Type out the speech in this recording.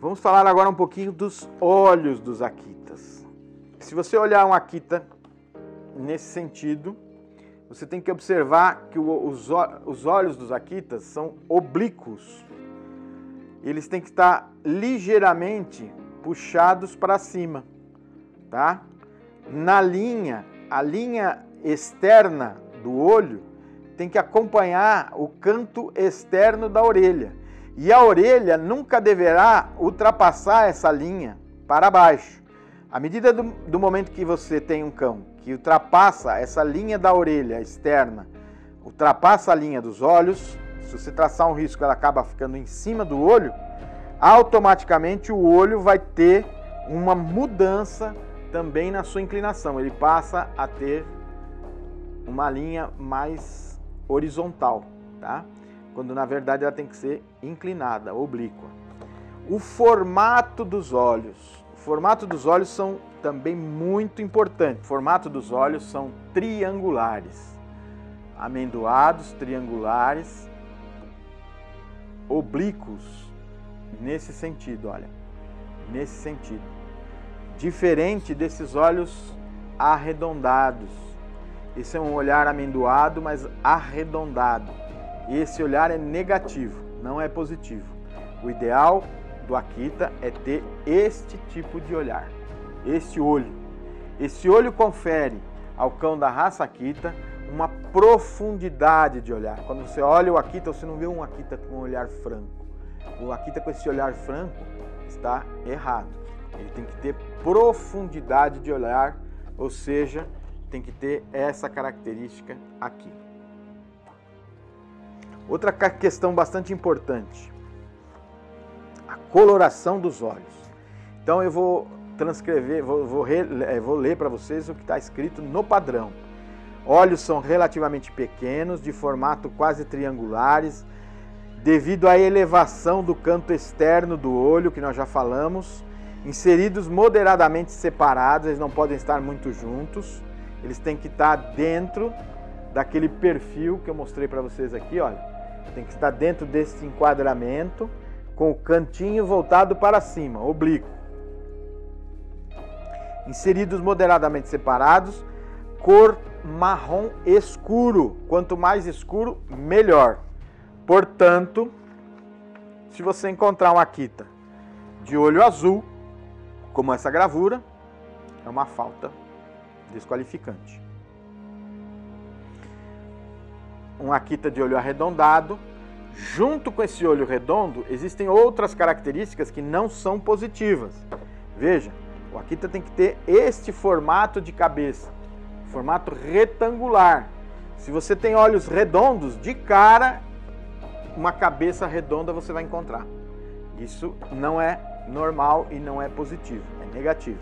Vamos falar agora um pouquinho dos olhos dos Akitas. Se você olhar um Akita nesse sentido, você tem que observar que os olhos dos Akitas são oblíquos. Eles têm que estar ligeiramente puxados para cima, tá? Na linha, a linha externa do olho tem que acompanhar o canto externo da orelha. E a orelha nunca deverá ultrapassar essa linha para baixo. À medida do momento que você tem um cão que ultrapassa essa linha da orelha externa, ultrapassa a linha dos olhos, se você traçar um risco, ela acaba ficando em cima do olho, automaticamente o olho vai ter uma mudança também na sua inclinação. Ele passa a ter uma linha mais horizontal, tá? Quando na verdade ela tem que ser inclinada, oblíqua. O formato dos olhos. O formato dos olhos são também muito importante. O formato dos olhos são triangulares. Amendoados, triangulares, oblíquos, nesse sentido, olha. Nesse sentido. Diferente desses olhos arredondados. Esse é um olhar amendoado, mas arredondado. E esse olhar é negativo, não é positivo. O ideal do Akita é ter este tipo de olhar, este olho. Esse olho confere ao cão da raça Akita uma profundidade de olhar. Quando você olha o Akita, você não vê um Akita com um olhar franco. O Akita com esse olhar franco está errado. Ele tem que ter profundidade de olhar, ou seja, tem que ter essa característica aqui. Outra questão bastante importante, a coloração dos olhos. Então eu vou transcrever, vou ler para vocês o que está escrito no padrão. Olhos são relativamente pequenos, de formato quase triangulares, devido à elevação do canto externo do olho, que nós já falamos, inseridos moderadamente separados, eles não podem estar muito juntos, eles têm que estar dentro daquele perfil que eu mostrei para vocês aqui, olha. Tem que estar dentro desse enquadramento, com o cantinho voltado para cima, oblíquo. Inseridos moderadamente separados, cor marrom escuro. Quanto mais escuro, melhor. Portanto, se você encontrar um Akita de olho azul, como essa gravura, é uma falta desqualificante. Um Akita de olho arredondado, junto com esse olho redondo, existem outras características que não são positivas. Veja, o Akita tem que ter este formato de cabeça, formato retangular. Se você tem olhos redondos, de cara, uma cabeça redonda você vai encontrar. Isso não é normal e não é positivo, é negativo.